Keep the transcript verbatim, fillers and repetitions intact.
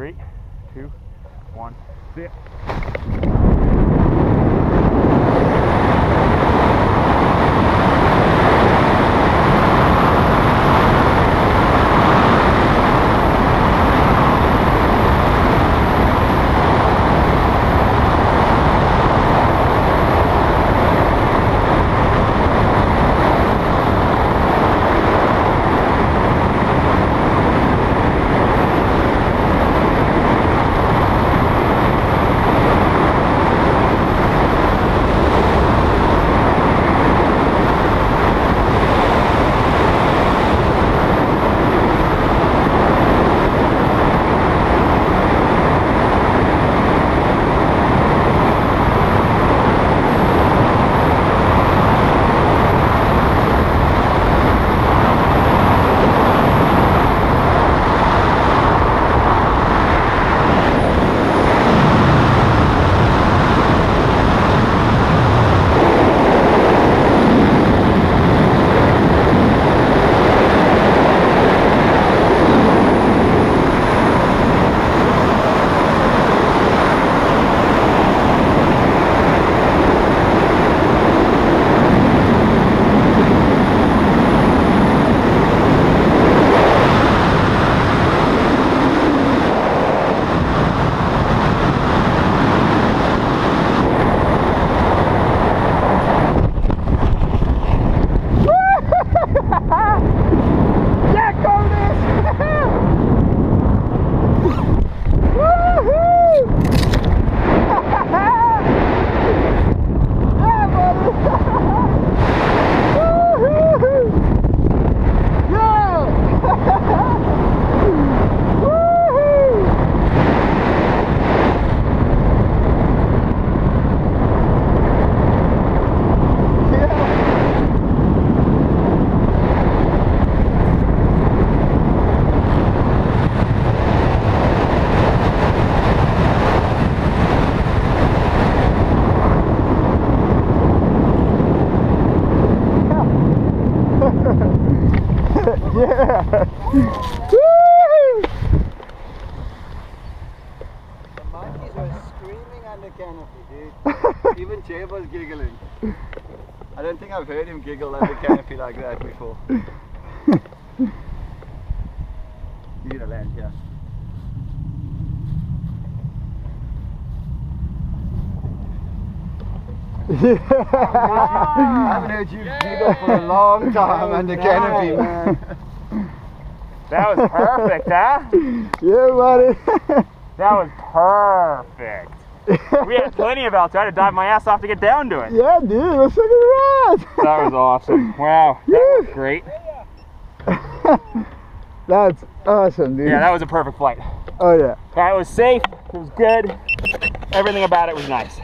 three, two, one, zip. Yeah! Woo! The monkeys were screaming under canopy, dude. Even Chebo's giggling. I don't think I've heard him giggle under canopy like that before. You're gonna land here. Yeah. Oh, wow. I haven't heard you yeah. giggle for a long time under nice. Canopy, man. That was perfect, huh? Yeah, buddy. That was perfect. We had plenty of outs. I had to dive my ass off to get down to it. Yeah, dude. Let's look at that. That was awesome. Wow. That yeah. was great. That's awesome, dude. Yeah, that was a perfect flight. Oh, yeah. That was safe. It was good. Everything about it was nice.